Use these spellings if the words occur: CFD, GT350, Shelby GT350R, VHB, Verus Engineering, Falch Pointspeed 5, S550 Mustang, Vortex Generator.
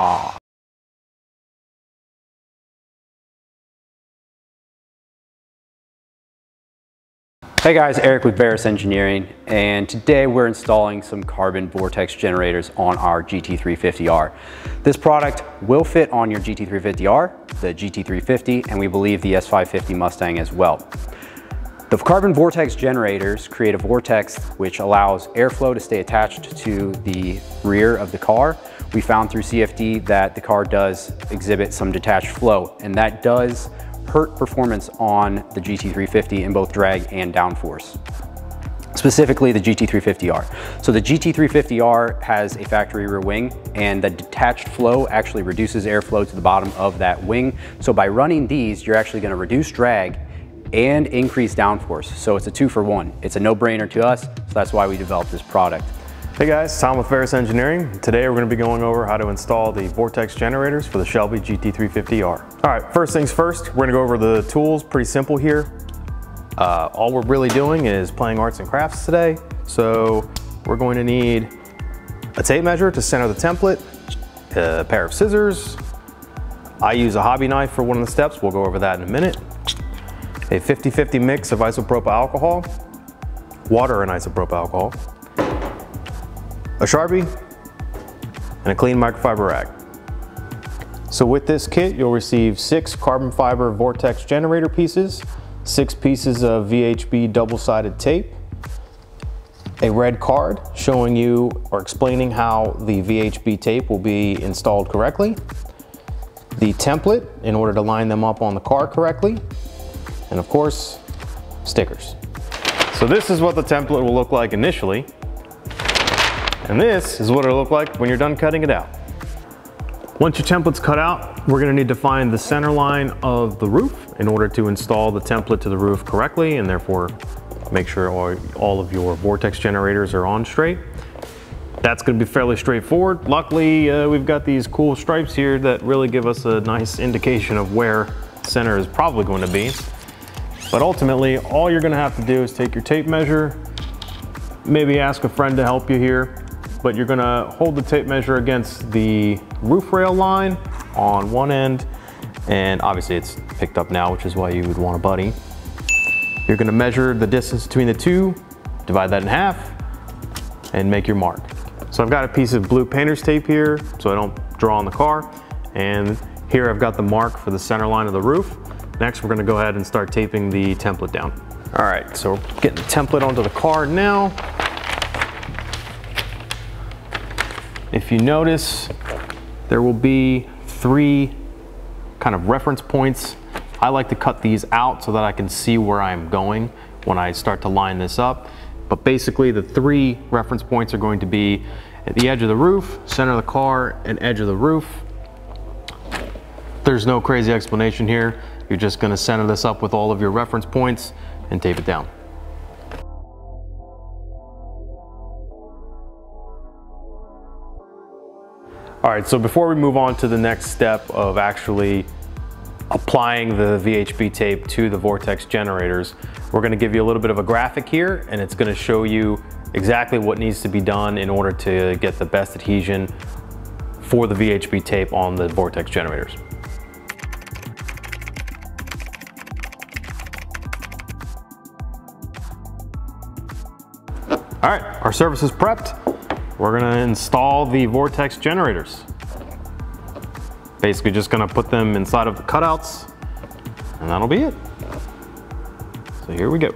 Yeehaw! Hey guys, Eric with Verus Engineering, and today we're installing some carbon vortex generators on our GT350R. This product will fit on your GT350R, the GT350, and we believe the S550 Mustang as well. The carbon vortex generators create a vortex which allows airflow to stay attached to the rear of the car. We found through CFD that the car does exhibit some detached flow, and that does hurt performance on the GT350 in both drag and downforce, specifically the GT350R. So the GT350R has a factory rear wing, and the detached flow actually reduces airflow to the bottom of that wing. So by running these, you're actually going to reduce drag and increase downforce. So it's a 2-for-1. It's a no-brainer to us, so that's why we developed this product. Hey guys, Tom with Verus Engineering. Today we're going to be going over how to install the vortex generators for the Shelby GT350R. All right, first things first, we're going to go over the tools. Pretty simple here. All we're really doing is playing arts and crafts today. So we're going to need a tape measure to center the template, a pair of scissors. I use a hobby knife for one of the steps. We'll go over that in a minute. A 50-50 mix of isopropyl alcohol, water and isopropyl alcohol, a Sharpie, and a clean microfiber rag. So with this kit, you'll receive 6 carbon fiber vortex generator pieces, 6 pieces of VHB double-sided tape, a red card showing you or explaining how the VHB tape will be installed correctly, the template in order to line them up on the car correctly, and of course, stickers. So this is what the template will look like initially, and this is what it'll look like when you're done cutting it out. Once your template's cut out, we're gonna need to find the center line of the roof in order to install the template to the roof correctly, and therefore make sure all of your vortex generators are on straight. That's gonna be fairly straightforward. Luckily, we've got these cool stripes here that really give us a nice indication of where center is probably going to be. But ultimately, all you're gonna have to do is take your tape measure, maybe ask a friend to help you here, but you're gonna hold the tape measure against the roof rail line on one end, and obviously it's picked up now, which is why you would want a buddy. You're gonna measure the distance between the two, divide that in half, and make your mark. So I've got a piece of blue painter's tape here, so I don't draw on the car, and here I've got the mark for the center line of the roof. Next, we're gonna go ahead and start taping the template down. All right, so we're getting the template onto the car now. If you notice, there will be 3 kind of reference points. I like to cut these out so that I can see where I'm going when I start to line this up. But basically, the 3 reference points are going to be at the edge of the roof, center of the car, and edge of the roof. There's no crazy explanation here. You're just gonna center this up with all of your reference points and tape it down. All right, so before we move on to the next step of actually applying the VHB tape to the vortex generators, we're gonna give you a little bit of a graphic here, and it's gonna show you exactly what needs to be done in order to get the best adhesion for the VHB tape on the vortex generators. All right, our surface is prepped. We're gonna install the vortex generators. Basically just gonna put them inside of the cutouts, and that'll be it. So here we go.